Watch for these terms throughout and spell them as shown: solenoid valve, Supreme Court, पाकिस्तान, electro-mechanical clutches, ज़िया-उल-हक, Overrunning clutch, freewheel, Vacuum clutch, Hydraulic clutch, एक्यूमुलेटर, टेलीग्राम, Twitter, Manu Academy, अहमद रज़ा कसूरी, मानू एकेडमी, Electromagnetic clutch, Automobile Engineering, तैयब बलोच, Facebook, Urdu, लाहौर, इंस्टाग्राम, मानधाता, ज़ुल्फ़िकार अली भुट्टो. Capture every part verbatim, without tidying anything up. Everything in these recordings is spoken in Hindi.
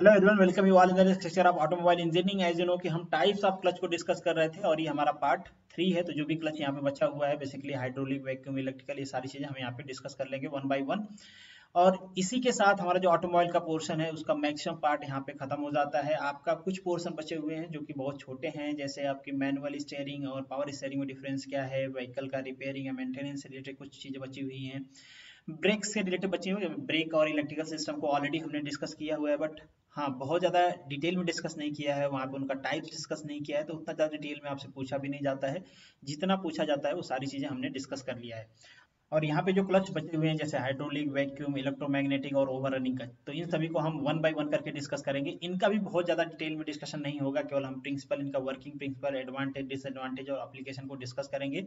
Hello everyone, welcome you all in the structure of automobile engineering. As you know कि हम टाइप्स ऑफ क्लच को डिस्कस कर रहे थे और ये हमारा पार्ट थ्री है। तो जो भी क्लच यहाँ पे बचा हुआ है, बेसिकली हाइड्रोलिक, वैक्यूम, इलेक्ट्रिकल, ये सारी चीजें हम यहाँ पे डिस्कस कर लेंगे वन बाय वन। और इसी के साथ हमारा जो ऑटोमोबाइल का पोर्शन है उसका मैक्सिमम पार्ट यहाँ पे खत्म हो जाता है। आपका कुछ पोर्शन बचे हुए हैं जो कि बहुत छोटे हैं, जैसे आपकी मैनुअल स्टीयरिंग और पावर स्टीयरिंग में डिफरेंस क्या है, व्हीकल का रिपेयरिंग या मेंटेनेंस से रिलेटेड कुछ चीजें बची हुई हैं, ब्रेक से रिलेटेड बची हुई। ब्रेक और इलेक्ट्रिकल सिस्टम को ऑलरेडी हमने डिस्कस किया हुआ है, बट हाँ बहुत ज़्यादा डिटेल में डिस्कस नहीं किया है, वहाँ पे उनका टाइप्स डिस्कस नहीं किया है, तो उतना ज़्यादा डिटेल में आपसे पूछा भी नहीं जाता है। जितना पूछा जाता है वो सारी चीज़ें हमने डिस्कस कर लिया है। और यहाँ पे जो क्लच बचे हुए हैं जैसे हाइड्रोलिक, वैक्यूम, इलेक्ट्रोमैग्नेटिक और ओवररनिंग क्लच, तो इन सभी को हम वन बाय वन करके डिस्कस करेंगे। इनका भी बहुत ज़्यादा डिटेल में डिस्कशन नहीं होगा, केवल हम प्रिंसिपल, इनका वर्किंग प्रिंसिपल, एडवांटेज, डिसएडवांटेज और एप्लीकेशन को डिस्कस करेंगे,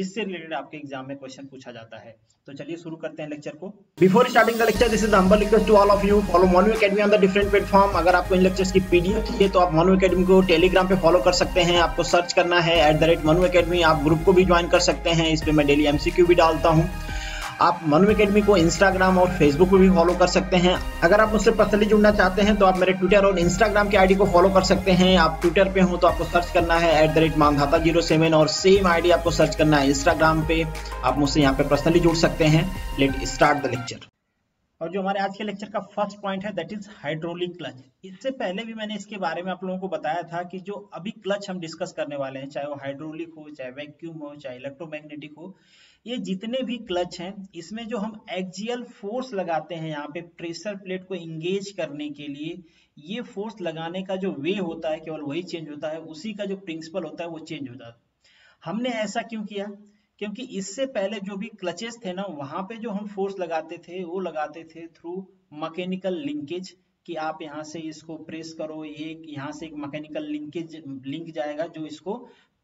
जिससे रिलेटेड आपके एग्जाम में क्वेश्चन पूछा जाता है। तो चलिए शुरू करते हैं लेक्चर को। Before starting the lecture, this is humble request to all of you, follow मानू एकेडमी on the different platform. अगर आपको इन लेक्चर्स की पीडीएफ चाहिए तो आप मानू एकेडमी को टेलीग्राम पे फॉलो कर सकते हैं। आपको सर्च करना है at the rate मानू एकेडमी। आप ग्रुप को भी ज्वाइन कर सकते हैं, इस पे मैं डेली एमसीक्यू भी डालता हूँ। आप मनु एकेडमी को इंस्टाग्राम और फेसबुक पर भी फॉलो कर सकते हैं। अगर आप मुझसे पर्सनली जुड़ना चाहते हैं तो आप मेरे ट्विटर और इंस्टाग्राम के आईडी को फॉलो कर सकते हैं। आप ट्विटर पे हो तो आपको सर्च करना है at the rate मानधाता zero seven, और सेम आईडी आपको सर्च करना है इंस्टाग्राम पे। आप मुझसे यहाँ पे पर्सनली जुड़ सकते हैं। Let start the lecture. और जो हमारे आज के लेक्चर का फर्स्ट पॉइंट है दैट इज हाइड्रोलिक क्लच। इससे पहले भी मैंने इसके बारे में आप लोगों को बताया था कि जो अभी क्लच हम डिस्कस करने वाले हैं, चाहे वो हाइड्रोलिक हो, चाहे वैक्यूम हो, चाहे इलेक्ट्रोमैग्नेटिक हो, ये जितने भी क्लच हैं इसमें जो हम एक्सियल फोर्स लगाते हैं यहाँ पे प्रेशर प्लेट को इंगेज करने के लिए, ये फोर्स लगाने का जो वे होता है केवल वही चेंज होता है, उसी का जो प्रिंसिपल होता है वो चेंज होता है। हमने ऐसा क्यों किया? क्योंकि इससे पहले जो भी क्लचेस थे ना, वहाँ पे जो हम फोर्स लगाते थे वो लगाते थे थ्रू मैकेनिकल लिंकेज, कि आप यहाँ से इसको प्रेस करो, ये यहाँ से एक मैकेनिकल लिंकेज लिंक जाएगा जो इसको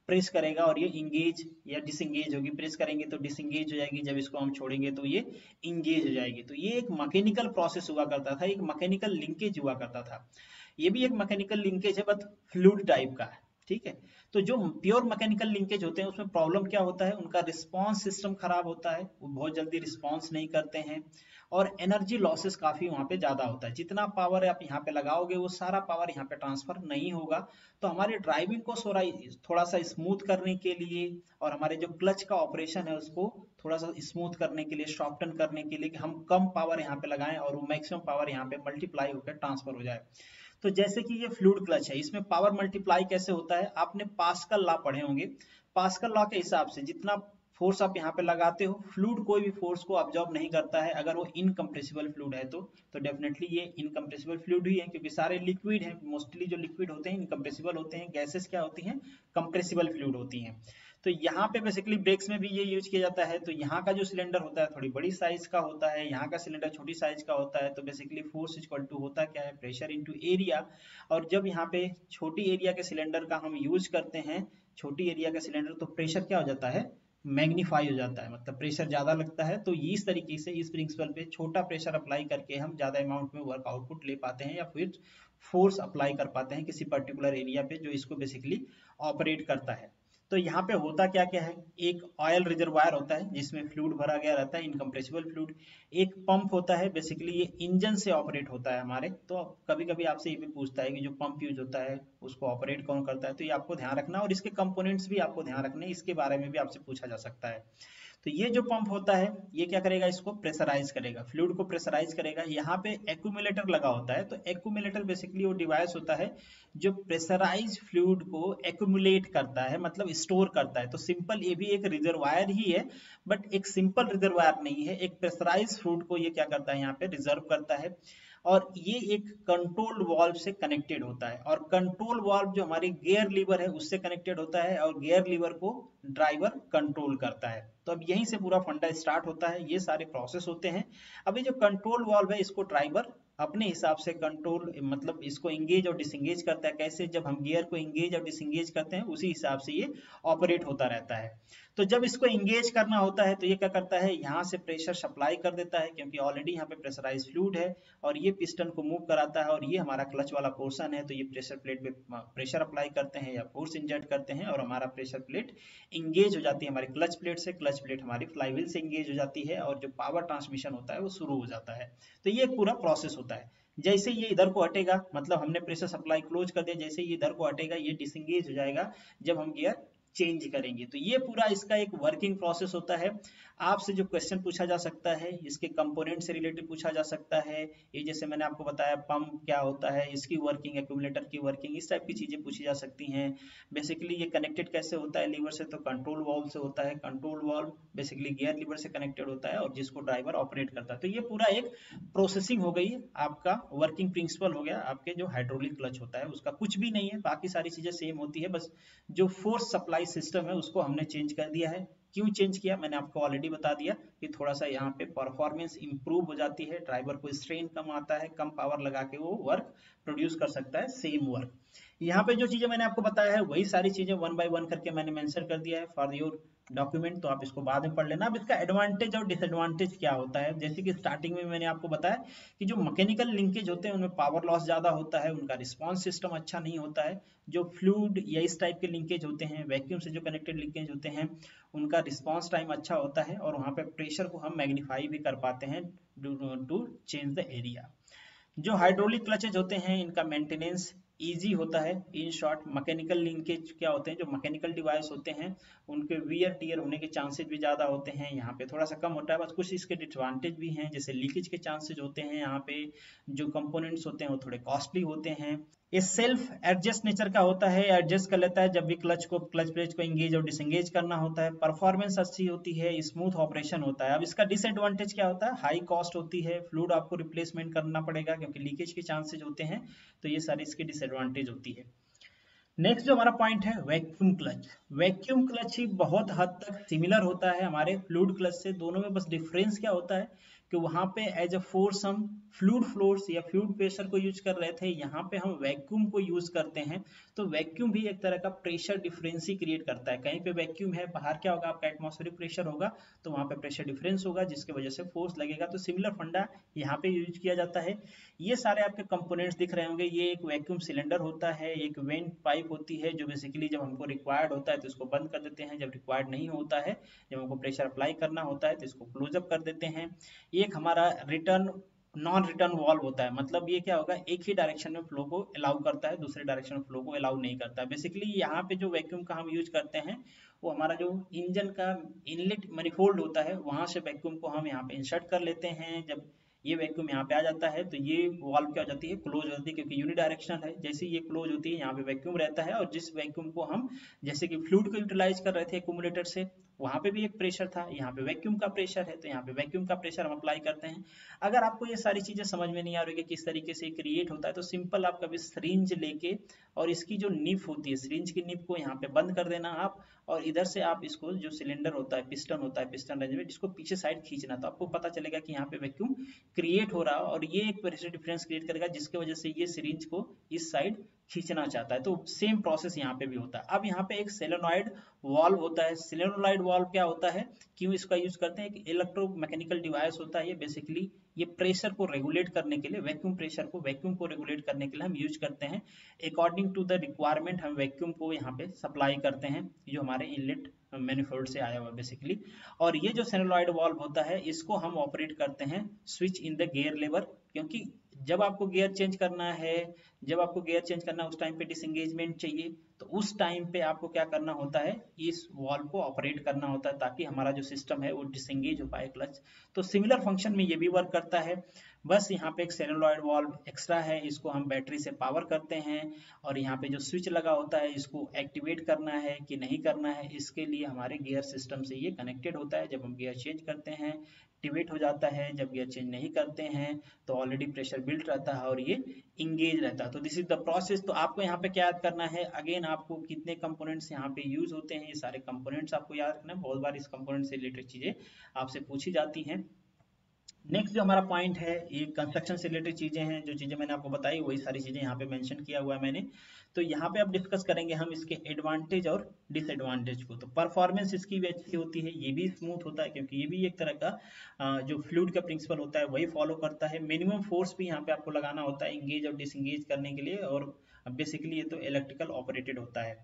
प्रेस करेगा और ये इंगेज या डिसएंगेज होगी। प्रेस करेंगे तो डिसएंगेज हो जाएगी, जब इसको हम छोड़ेंगे तो ये इंगेज हो जाएगी। तो ये एक मैकेनिकल प्रोसेस हुआ करता था, एक मैकेनिकल लिंकेज हुआ करता था। ये भी एक मैकेनिकल लिंकेज है बट फ्लूइड टाइप का है, ठीक है। तो जो प्योर मैकेनिकल लिंकेज होते हैं उसमें प्रॉब्लम क्या होता है, उनका रिस्पांस सिस्टम खराब होता है, वो बहुत जल्दी रिस्पांस नहीं करते हैं और एनर्जी लॉसेस काफ़ी वहाँ पे ज़्यादा होता है। जितना पावर आप यहाँ पे लगाओगे वो सारा पावर यहाँ पे ट्रांसफर नहीं होगा। तो हमारे ड्राइविंग को थोड़ा सा स्मूथ करने के लिए और हमारे जो क्लच का ऑपरेशन है उसको थोड़ा सा स्मूथ करने के लिए, शॉर्टन करने के लिए, कि हम कम पावर यहाँ पे लगाएं और वो मैक्सिमम पावर यहाँ पे मल्टीप्लाई होकर ट्रांसफर हो जाए। तो जैसे कि ये फ्लूइड क्लच है, इसमें पावर मल्टीप्लाई कैसे होता है? आपने पास्कल लॉ पढ़े होंगे। पास्कल लॉ के हिसाब से जितना फोर्स आप यहाँ पे लगाते हो, फ्लूइड कोई भी फोर्स को ऑब्जॉर्ब नहीं करता है अगर वो इनकम्प्रेसिबल फ्लूइड है तो। तो डेफिनेटली ये इनकम्प्रेसिबल फ्लूइड ही है, क्योंकि सारे लिक्विड हैं, मोस्टली जो लिक्विड होते हैं इनकम्प्रेसिबल होते हैं। गैसेस क्या होती हैं? कंप्रेसिबल फ्लूइड होती हैं। तो यहाँ पे बेसिकली ब्रेक्स में भी ये यूज किया जाता है। तो यहाँ का जो सिलेंडर होता है थोड़ी बड़ी साइज का होता है, यहाँ का सिलेंडर छोटी साइज का होता है। तो बेसिकली फोर्स इक्वल टू होता क्या है? Pressure into area. और जब यहाँ पे छोटी एरिया के सिलेंडर का हम यूज करते हैं, छोटी एरिया का सिलेंडर, तो प्रेशर क्या हो जाता है? मैग्नीफाई हो जाता है, मतलब प्रेशर ज्यादा लगता है। तो इस तरीके से, इस प्रिंसिपल पे छोटा प्रेशर अप्लाई करके हम ज्यादा अमाउंट में वर्क आउटपुट ले पाते हैं या फिर फोर्स अप्लाई कर पाते हैं किसी पर्टिकुलर एरिया पे जो इसको बेसिकली ऑपरेट करता है। तो यहाँ पे होता क्या क्या है? एक ऑयल रिजर्वायर होता है जिसमें फ्लूइड भरा गया रहता है, इनकम्प्रेसिबल फ्लूइड। एक पंप होता है, बेसिकली ये इंजन से ऑपरेट होता है हमारे। तो कभी कभी आपसे ये भी पूछता है कि जो पंप यूज होता है उसको ऑपरेट कौन करता है, तो ये आपको ध्यान रखना और इसके कंपोनेंट्स भी आपको ध्यान रखने, इसके बारे में भी आपसे पूछा जा सकता है। तो ये जो पंप होता है ये क्या करेगा? इसको प्रेशराइज करेगा, फ्लूइड को प्रेशराइज करेगा। यहाँ पे एक्यूमुलेटर लगा होता है। तो एक्यूमुलेटर बेसिकली वो डिवाइस होता है जो प्रेशराइज फ्लूइड को एक्यूमुलेट करता है, मतलब स्टोर करता है। तो सिंपल ये भी एक रिजर्वायर ही है, बट एक सिंपल रिजर्वायर नहीं है, एक प्रेशराइज फ्लूइड को ये क्या करता है? यहाँ पे रिजर्व करता है। और ये एक कंट्रोल वाल्व से कनेक्टेड होता है, और कंट्रोल वाल्व जो हमारी गियर लीवर है उससे कनेक्टेड होता है, और गियर लीवर को ड्राइवर कंट्रोल करता है। तो अब यहीं से पूरा फंडा स्टार्ट होता है, ये सारे प्रोसेस होते हैं। अभी जो कंट्रोल वाल्व है इसको ड्राइवर अपने हिसाब से कंट्रोल, मतलब इसको इंगेज और डिसएंगेज करता है। कैसे? जब हम गियर को इंगेज और डिसएंगेज करते हैं उसी हिसाब से ये ऑपरेट होता रहता है। तो जब इसको इंगेज करना होता है तो ये क्या करता है? यहाँ से प्रेशर सप्लाई कर देता है, क्योंकि ऑलरेडी यहाँ पे प्रेशराइज फ्लूइड है, और ये पिस्टन को मूव कराता है। और ये हमारा क्लच वाला पोर्शन है, तो ये प्रेशर प्लेट पे प्रेशर अप्लाई करते हैं या फोर्स इंजर्ट करते हैं, और हमारा प्रेशर प्लेट इंगेज हो जाती है हमारे क्लच प्लेट से। क्लच प्लेट हमारी फ्लाईव्हील से इंगेज हो जाती है और जो पावर ट्रांसमिशन होता है वो शुरू हो जाता है। तो ये एक पूरा प्रोसेस होता है। जैसे ये इधर को हटेगा, मतलब हमने प्रेशर सप्लाई क्लोज कर दिया, जैसे ये इधर को हटेगा ये डिसंगेज हो जाएगा जब हम गियर चेंज करेंगे। तो ये पूरा इसका एक वर्किंग प्रोसेस होता है। आपसे जो क्वेश्चन पूछा जा सकता है इसके कंपोनेंट से रिलेटेड पूछा जा सकता है, ये जैसे मैंने आपको बताया पंप क्या होता है, इसकी वर्किंग, एक्यूमुलेटर की वर्किंग, इस टाइप की चीजें पूछी जा सकती हैं। बेसिकली ये कनेक्टेड कैसे होता है लीवर से, तो कंट्रोल वाल्व से होता है। Control valve basically gear lever से कनेक्टेड होता है और जिसको ड्राइवर ऑपरेट करता है। तो ये पूरा एक प्रोसेसिंग हो गई, आपका वर्किंग प्रिंसिपल हो गया आपके जो हाइड्रोलिक क्लच होता है, उसका कुछ भी नहीं है, बाकी सारी चीजें सेम होती है, बस जो फोर्स सप्लाई सिस्टम है उसको हमने चेंज कर दिया है। क्यों चेंज किया मैंने आपको ऑलरेडी बता दिया कि थोड़ा सा यहाँ पे परफॉर्मेंस इंप्रूव हो जाती है, ड्राइवर को स्ट्रेन कम आता है, कम पावर लगा के वो वर्क प्रोड्यूस कर सकता है सेम वर्क। यहाँ पे जो चीजें मैंने आपको बताया है वही सारी चीजें वन बाय वन करके मैंने मेंशन कर दिया है फॉर योर डॉक्यूमेंट, तो आप इसको बाद में पढ़ लेना। अब इसका एडवांटेज और डिसएडवांटेज क्या होता है, जैसे कि स्टार्टिंग में मैंने आपको बताया कि जो मैकेनिकल लिंकेज होते हैं उनमें पावर लॉस ज्यादा होता है, उनका रिस्पांस सिस्टम अच्छा नहीं होता है। जो फ्लूइड या इस टाइप के लिंकेज होते हैं, वैक्यूम से जो कनेक्टेड लिंकेज होते हैं, उनका रिस्पांस टाइम अच्छा होता है और वहाँ पे प्रेशर को हम मैग्नीफाई भी कर पाते हैं टू चेंज द एरिया। जो हाइड्रोलिक क्लचेज होते हैं इनका मेंटेनेंस ईजी होता है। इन शॉर्ट मैकेनिकल लिंकेज क्या होते हैं, जो मैकेनिकल डिवाइस होते हैं उनके वियर टियर होने के चांसेज भी ज़्यादा होते हैं, यहाँ पे थोड़ा सा कम होता है। बस कुछ इसके डिसएडवांटेज भी हैं, जैसे लीकेज के चांसेज होते हैं, यहाँ पे जो कंपोनेंट्स होते हैं वो थोड़े कॉस्टली होते हैं। ये सेल्फ एडजस्ट नेचर का होता है, एडजस्ट कर लेता है जब भी क्लच को क्लच प्लेट को एंगेज और डिसंगेज करना होता है, परफॉर्मेंस अच्छी होती है, स्मूथ ऑपरेशन होता है। अब इसका डिसएडवांटेज क्या होता है, हाई कॉस्ट होती है, फ्लूइड आपको रिप्लेसमेंट करना पड़ेगा क्योंकि लीकेज के चांसेज होते हैं, तो ये सारी इसकी डिसएडवांटेज होती है। नेक्स्ट जो हमारा पॉइंट है वैक्यूम क्लच। वैक्यूम क्लच ही बहुत हद तक सिमिलर होता है हमारे फ्लूइड क्लच से, दोनों में बस डिफरेंस क्या होता है कि वहाँ पे एज अ फोर्स हम फ्लूइड फोर्स या फ्लूइड प्रेशर को यूज कर रहे थे, यहाँ पे हम वैक्यूम को यूज करते हैं। तो वैक्यूम भी एक तरह का प्रेशर डिफरेंस ही क्रिएट करता है, कहीं पे वैक्यूम है, बाहर क्या होगा आपका एटमॉस्फेरिक प्रेशर होगा, तो वहाँ पे प्रेशर डिफरेंस होगा जिसकी वजह से फोर्स लगेगा। तो सिमिलर फंडा यहाँ पे यूज किया जाता है। ये सारे आपके कंपोनेंट्स दिख रहे होंगे, ये एक वैक्यूम सिलेंडर होता है, एक वेंट पाइप होती है जो बेसिकली जब हमको रिक्वायर्ड होता है तो इसको बंद कर देते हैं, जब रिक्वायर्ड नहीं होता है, जब हमको प्रेशर अप्लाई करना होता है तो इसको क्लोजअप कर देते हैं। एक हमारा रिटर्न नॉन रिटर्न वॉल्व होता है, मतलब ये क्या होगा एक ही डायरेक्शन में फ्लो को अलाउ करता है, दूसरे डायरेक्शन में फ्लो को अलाउ नहीं करता है। बेसिकली यहाँ पे जो वैक्यूम का हम यूज करते हैं वो हमारा जो इंजन का इनलेट मैनिफोल्ड होता है वहां से वैक्यूम को हम यहाँ पे इंसर्ट कर लेते हैं। जब ये वैक्यूम यहाँ पे आ जाता है तो ये वॉल्व क्या हो जाती है, क्लोज हो जाती है क्योंकि यूनिडायरेक्शनल है। जैसे ये क्लोज होती है यहाँ पे वैक्यूम रहता है, और जिस वैक्यूम को हम जैसे कि फ्लूइड को यूटिलाइज कर रहे थे एक्यूमुलेटर से, वहाँ पे भी एक प्रेशर था, यहाँ पे वैक्यूम का प्रेशर है, तो यहाँ पे वैक्यूम का प्रेशर हम अप्लाई करते हैं। अगर आपको ये सारी चीजें समझ में नहीं आ रही है किस तरीके से क्रिएट होता है, तो सिंपल आप कभी सिरिंज लेके और इसकी जो निप होती है, सिरिंज की निप को यहाँ पे बंद कर देना आप, और इधर से आप इसको जो सिलेंडर होता है, पिस्टन होता है, पिस्टन रेंज में इसको पीछे साइड खींचना, तो आपको पता चलेगा कि यहाँ पे वैक्यूम क्रिएट हो रहा है और ये एक प्रेशर डिफरेंस क्रिएट करेगा जिसकी वजह से ये सिरिंज को इस साइड खींचना चाहता है। तो सेम प्रोसेस यहाँ पे भी होता है। अब यहाँ पे एक सोलेनॉइड वाल्व होता है। सोलेनॉइड वाल्व क्या होता है, क्यों इसका यूज करते हैं, एक इलेक्ट्रो मैकेनिकल डिवाइस होता है। ये बेसिकली ये प्रेशर को रेगुलेट करने के लिए, वैक्यूम प्रेशर को वैक्यूम को रेगुलेट करने के लिए हम यूज करते हैं। अकॉर्डिंग टू द रिक्वायरमेंट हम वैक्यूम को यहाँ पे सप्लाई करते हैं जो हमारे इनलेट मैनिफोल्ड से आया हुआ बेसिकली। और ये जो सोलेनॉइड वाल्व होता है इसको हम ऑपरेट करते हैं switch in the gear lever, क्योंकि जब आपको गियर चेंज करना है, जब आपको गियर चेंज करना है उस टाइम पे डिसएंगेजमेंट चाहिए, तो उस टाइम पे आपको क्या करना होता है, इस वाल्व को ऑपरेट करना होता है ताकि हमारा जो सिस्टम है वो डिसएंगेज हो पाए क्लच। तो सिमिलर फंक्शन में ये भी वर्क करता है, बस यहाँ पे एक सोलेनॉइड वाल्व एक्स्ट्रा है, इसको हम बैटरी से पावर करते हैं, और यहाँ पे जो स्विच लगा होता है इसको एक्टिवेट करना है कि नहीं करना है, इसके लिए हमारे गियर सिस्टम से ये कनेक्टेड होता है। जब हम गियर चेंज करते हैं एक्टिवेट हो जाता है, जब गियर चेंज नहीं करते हैं तो ऑलरेडी प्रेशर बिल्ट रहता है और ये इंगेज रहता है। तो दिस इज द प्रोसेस। तो आपको यहाँ पे क्या याद करना है, अगेन आपको कितने कंपोनेंट्स यहाँ पे यूज होते हैं, ये सारे कंपोनेंट्स आपको याद रखना है। बहुत बार इस कंपोनेंट से रिलेटेड चीजें आपसे पूछी जाती हैं। नेक्स्ट जो हमारा पॉइंट है ये कंस्ट्रक्शन से रिलेटेड चीजें हैं, जो चीजें मैंने आपको बताई वही सारी चीजें यहाँ पे मेंशन किया हुआ है मैंने। तो यहाँ पे अब डिस्कस करेंगे हम इसके एडवांटेज और डिसएडवांटेज को। तो परफॉर्मेंस इसकी भी अच्छी होती है, ये भी स्मूथ होता है क्योंकि ये भी एक तरह का जो फ्लूइड का प्रिंसिपल होता है वही फॉलो करता है। मिनिमम फोर्स भी यहाँ पे आपको लगाना होता है इंगेज और डिसंगेज करने के लिए, और बेसिकली ये तो इलेक्ट्रिकल ऑपरेटेड होता है।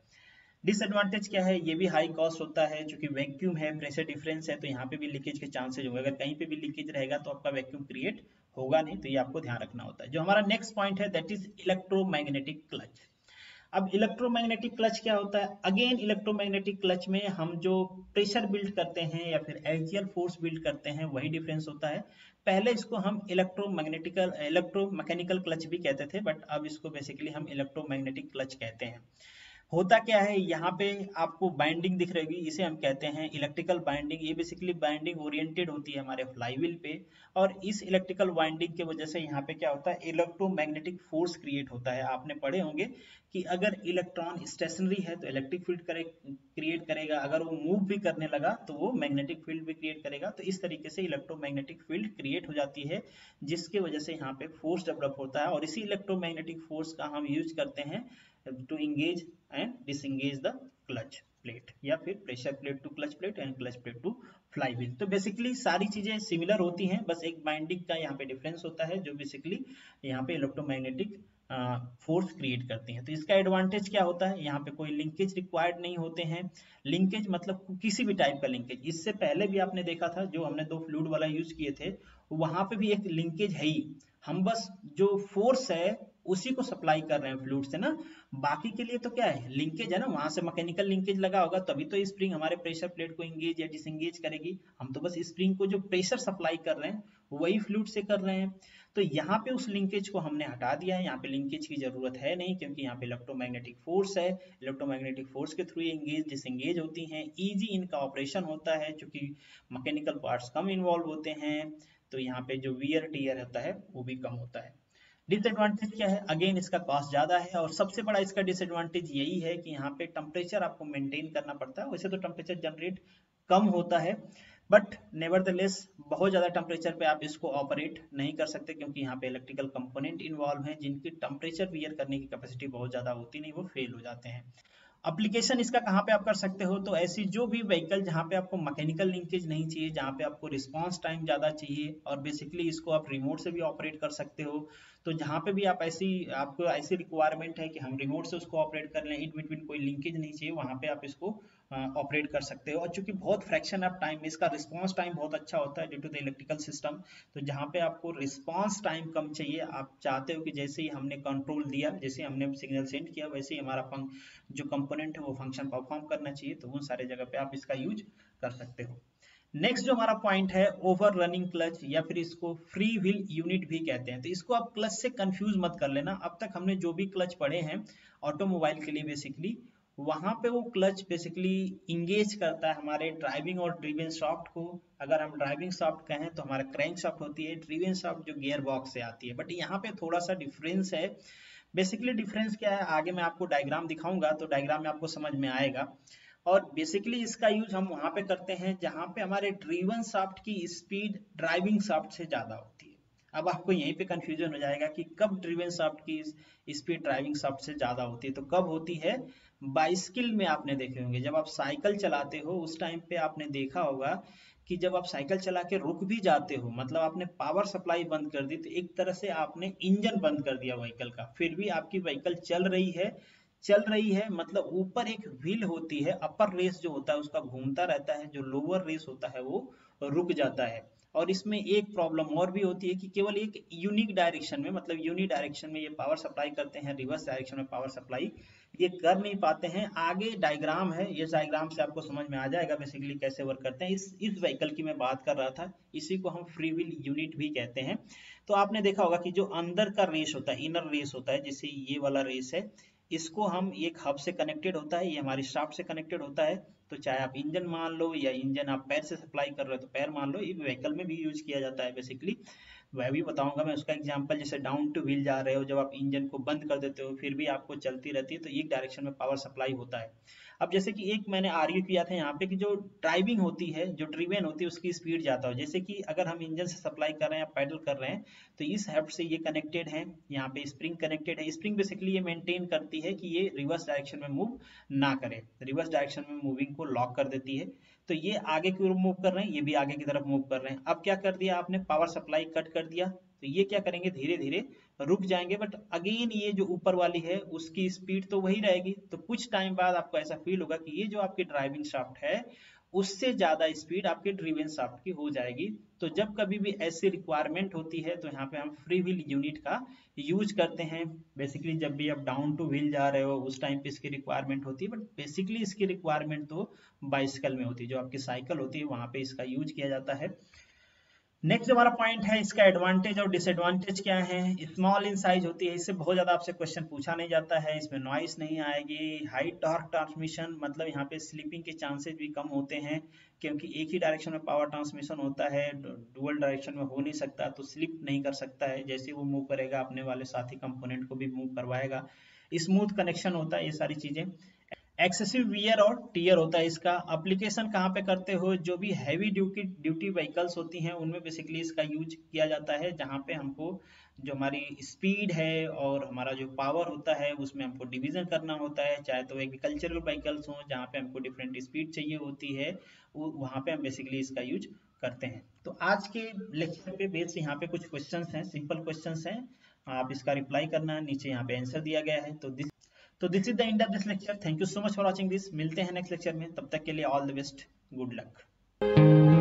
डिसएडवांटेज क्या है, ये भी हाई कॉस्ट होता है, क्योंकि वैक्यूम है, प्रेशर डिफरेंस है, तो यहाँ पे भी लीकेज के चांसेज होंगे। अगर कहीं पे भी लीकेज रहेगा तो आपका वैक्यूम क्रिएट होगा नहीं, तो ये आपको ध्यान रखना होता है। जो हमारा नेक्स्ट पॉइंट है दैट इज इलेक्ट्रोमैग्नेटिक क्लच। अब इलेक्ट्रोमैग्नेटिक क्लच क्या होता है? अगेन इलेक्ट्रोमैग्नेटिक क्लच में हम जो प्रेशर बिल्ड करते हैं या फिर एक्सियल फोर्स बिल्ड करते हैं वही डिफरेंस होता है। पहले इसको हम इलेक्ट्रोमैग्नेटिकल इलेक्ट्रोमैकेनिकल क्लच भी कहते थे, बट अब इसको बेसिकली हम इलेक्ट्रोमैग्नेटिक क्लच कहते हैं। होता क्या है, यहाँ पे आपको बाइंडिंग दिख रहेगी, इसे हम कहते हैं इलेक्ट्रिकल बाइंडिंग। ये बेसिकली बाइंडिंग ओरिएंटेड होती है हमारे फ्लाईव्हील पे, और इस इलेक्ट्रिकल बाइंडिंग की वजह से यहाँ पे क्या होता है, इलेक्ट्रोमैग्नेटिक फोर्स क्रिएट होता है। आपने पढ़े होंगे कि अगर इलेक्ट्रॉन स्टेशनरी है तो इलेक्ट्रिक फील्ड करे क्रिएट करेगा, अगर वो मूव भी करने लगा तो वो मैग्नेटिक फील्ड भी क्रिएट करेगा। तो इस तरीके से इलेक्ट्रोमैग्नेटिक फील्ड क्रिएट हो जाती है, जिसकी वजह से यहाँ पे फोर्स डेवलप होता है, और इसी इलेक्ट्रोमैग्नेटिक फोर्स का हम यूज करते हैं to engage and disengage the clutch plate या फिर pressure plate to clutch plate and clutch plate to flywheel। तो बेसिकली सारी चीजें सिमिलर होती हैं, बस एक बाइंडिंग का यहाँ पे डिफरेंस होता है, जो बेसिकली यहाँ पे इलेक्ट्रोमैग्नेटिक फोर्स क्रिएट करती हैं। तो इसका एडवांटेज क्या होता है, यहाँ पे कोई लिंकेज रिक्वायर्ड नहीं होते हैं। लिंकेज मतलब किसी भी टाइप का लिंकेज, इससे पहले भी आपने देखा था जो हमने दो फ्लूइड वाला यूज किए थे, वहां पे भी एक लिंकेज है ही, हम बस जो फोर्स है उसी को सप्लाई कर रहे हैं फ्लूइड से ना, बाकी के लिए तो क्या है लिंकेज है ना, वहां से मैकेनिकल लिंकेज लगा होगा तभी तो स्प्रिंग हमारे प्रेशर प्लेट को इंगेज या डिसएंगेज करेगी। हम तो बस स्प्रिंग को जो प्रेशर सप्लाई कर रहे हैं वही फ्लूइड से कर रहे हैं। तो यहाँ पे उस लिंकेज को हमने हटा दिया है, यहाँ पे लिंकेज की जरूरत है नहीं, क्योंकि यहाँ पे इलेक्ट्रोमैग्नेटिक फोर्स है, इलेक्ट्रोमैग्नेटिक फोर्स के थ्रू इंगेज डिसएंगेज होती है, ईजी इनका ऑपरेशन होता है, चूंकि मैकेनिकल पार्ट्स कम इन्वॉल्व होते हैं, तो यहाँ पे जो वियर टियर होता है वो भी कम होता है। डिसएडवांटेज क्या है, अगेन इसका कॉस्ट ज़्यादा है, और सबसे बड़ा इसका डिसएडवांटेज यही है कि यहाँ पे टेम्परेचर आपको मेंटेन करना पड़ता है। वैसे तो टेम्परेचर जनरेट कम होता है, बट नेवरदलेस बहुत ज़्यादा टेम्परेचर पे आप इसको ऑपरेट नहीं कर सकते, क्योंकि यहाँ पे इलेक्ट्रिकल कंपोनेंट इन्वॉल्व हैं जिनकी टेम्परेचर वियर करने की कैपेसिटी बहुत ज़्यादा होती नहीं, वो फेल हो जाते हैं। एप्लीकेशन इसका कहाँ पे आप कर सकते हो, तो ऐसी जो भी व्हीकल जहाँ पे आपको मैकेनिकल लिंकेज नहीं चाहिए, जहाँ पे आपको रिस्पांस टाइम ज़्यादा चाहिए, और बेसिकली इसको आप रिमोट से भी ऑपरेट कर सकते हो। तो जहाँ पे भी आप ऐसी आपको ऐसी रिक्वायरमेंट है कि हम रिमोट से उसको ऑपरेट कर लें, इन बिटवीन कोई लिंकेज नहीं चाहिए, वहाँ पे आप इसको ऑपरेट कर सकते हो। और चूंकि बहुत फ्रैक्शन ऑफ टाइम, इसका रिस्पांस टाइम बहुत अच्छा होता है due to the electrical system, तो जहाँ पे आपको रिस्पांस टाइम कम चाहिए, आप चाहते हो कि जैसे ही हमने कंट्रोल दिया, जैसे हमने सिग्नल सेंड किया, वैसे ही हमारा फंक्शन जो कंपोनेंट है वो फंक्शन परफॉर्म करना चाहिए, तो उन सारे जगह पे आप इसका यूज कर सकते हो। नेक्स्ट जो हमारा पॉइंट है ओवर रनिंग क्लच, या फिर इसको फ्री व्हील यूनिट भी कहते हैं। तो इसको आप क्लच से कंफ्यूज मत कर लेना। अब तक हमने जो भी क्लच पढ़े हैं ऑटोमोबाइल के लिए, बेसिकली वहाँ पे वो क्लच बेसिकली इंगेज करता है हमारे ड्राइविंग और ड्रिवेन शाफ्ट को। अगर हम ड्राइविंग शाफ्ट कहें तो हमारा क्रैंक शाफ्ट होती है, ड्रिवेन शाफ्ट जो गियर बॉक्स से आती है। बट यहाँ पे थोड़ा सा डिफरेंस है। बेसिकली डिफरेंस क्या है, आगे मैं आपको डायग्राम दिखाऊंगा तो डायग्राम में आपको समझ में आएगा। और बेसिकली इसका यूज हम वहाँ पे करते हैं जहाँ पे हमारे ड्रिवन शाफ्ट की स्पीड ड्राइविंग शाफ्ट से ज़्यादा होती है। अब आपको यहीं पे कंफ्यूजन हो जाएगा कि कब ड्रिवन शाफ्ट की स्पीड ड्राइविंग शाफ्ट से ज़्यादा होती है। तो कब होती है, बाइसिकल में आपने देखे होंगे, जब आप साइकिल चलाते हो उस टाइम पे आपने देखा होगा कि जब आप साइकिल चला के रुक भी जाते हो, मतलब आपने पावर सप्लाई बंद कर दी, तो एक तरह से आपने इंजन बंद कर दिया व्हीकल का, फिर भी आपकी व्हीकल चल रही है चल रही है मतलब ऊपर एक व्हील होती है, अपर रेस जो होता है उसका घूमता रहता है, जो लोअर रेस होता है वो रुक जाता है। और इसमें एक प्रॉब्लम और भी होती है कि केवल एक यूनिक डायरेक्शन में, मतलब यूनिक डायरेक्शन में ये पावर सप्लाई करते हैं, रिवर्स डायरेक्शन में पावर सप्लाई ये कर नहीं पाते हैं। आगे डायग्राम है, ये डायग्राम से आपको समझ में आ जाएगा बेसिकली कैसे वर्क करते हैं। इस इस व्हीकल की मैं बात कर रहा था, इसी को हम फ्री व्हील यूनिट भी कहते हैं। तो आपने देखा होगा कि जो अंदर का रेस होता है, इनर रेस होता है, जैसे ये वाला रेस है, इसको हम एक हब से कनेक्टेड होता है, ये हमारी शाफ्ट से कनेक्टेड होता है। तो चाहे आप इंजन मान लो या इंजन आप पैर से सप्लाई कर रहे हो तो पैर मान लो, ये व्हीकल में भी यूज किया जाता है। बेसिकली वह भी बताऊंगा मैं उसका एग्जांपल, जैसे डाउन टू व्हील जा रहे हो, जब आप इंजन को बंद कर देते हो फिर भी आपको चलती रहती है, तो एक डायरेक्शन में पावर सप्लाई होता है। अब जैसे कि एक मैंने आर्ग्यू किया था यहाँ पे कि जो ड्राइविंग होती है, जो ड्रिवेन होती है, उसकी स्पीड ज़्यादा हो। जैसे कि अगर हम इंजन से सप्लाई कर रहे हैं या पैडल कर रहे हैं, तो इस हेड से ये कनेक्टेड है, यहाँ पे स्प्रिंग कनेक्टेड है। स्प्रिंग बेसिकली ये मेंटेन करती है कि ये रिवर्स डायरेक्शन में मूव ना करे, रिवर्स डायरेक्शन में मूविंग को लॉक कर देती है। तो ये आगे की ओर मूव कर रहे हैं, ये भी आगे की तरफ मूव कर रहे हैं। अब क्या कर दिया आपने, पावर सप्लाई कट कर दिया, तो ये क्या करेंगे, धीरे धीरे रुक जाएंगे। बट अगेन ये जो ऊपर वाली है उसकी स्पीड तो वही रहेगी। तो कुछ टाइम बाद आपको ऐसा फील होगा कि ये जो आपकी ड्राइविंग शाफ्ट है उससे ज़्यादा स्पीड आपके ड्रिवेन शाफ्ट की हो जाएगी। तो जब कभी भी ऐसी रिक्वायरमेंट होती है तो यहाँ पे हम फ्री व्हील यूनिट का यूज करते हैं। बेसिकली जब भी आप डाउन टू व्हील जा रहे हो उस टाइम पे इसकी रिक्वायरमेंट होती है, बट बेसिकली इसकी रिक्वायरमेंट तो बाइसिकल में होती है, जो आपकी साइकिल होती है वहाँ पे इसका यूज किया जाता है। नेक्स्ट हमारा पॉइंट है इसका एडवांटेज और डिसएडवांटेज क्या है। स्मॉल इन साइज होती है, इससे बहुत ज़्यादा आपसे क्वेश्चन पूछा नहीं जाता है, इसमें नॉइस नहीं आएगी। हाई टॉर्क ट्रांसमिशन मतलब यहाँ पे स्लिपिंग के चांसेस भी कम होते हैं, क्योंकि एक ही डायरेक्शन में पावर ट्रांसमिशन होता है, डुअल डायरेक्शन में हो नहीं सकता, तो स्लिप नहीं कर सकता है। जैसे वो मूव करेगा अपने वाले साथी कंपोनेंट को भी मूव करवाएगा। स्मूथ कनेक्शन होता है, ये सारी चीज़ें। एक्सेसिव वियर और टीयर होता है। इसका एप्लीकेशन कहाँ पे करते हो, जो भी हैवी ड्यूटी ड्यूटी व्हीकल्स होती हैं उनमें बेसिकली इसका यूज किया जाता है, जहाँ पे हमको जो हमारी स्पीड है और हमारा जो पावर होता है उसमें हमको डिवीजन करना होता है। चाहे तो एग्रीकल्चरल व्हीकल्स हों जहाँ पे हमको डिफरेंट स्पीड चाहिए होती है, वहाँ पे हम बेसिकली इसका यूज करते हैं। तो आज के लेक्चर पे बेस्ड यहाँ पे कुछ क्वेश्चन हैं, सिंपल क्वेश्चन हैं, आप इसका रिप्लाई करना है। नीचे यहाँ पे आंसर दिया गया है। तो दिस तो this is the end of this lecture. Thank you so much for watching this. मिलते हैं नेक्स्ट लेक्चर में, तब तक के लिए all the best, good luck.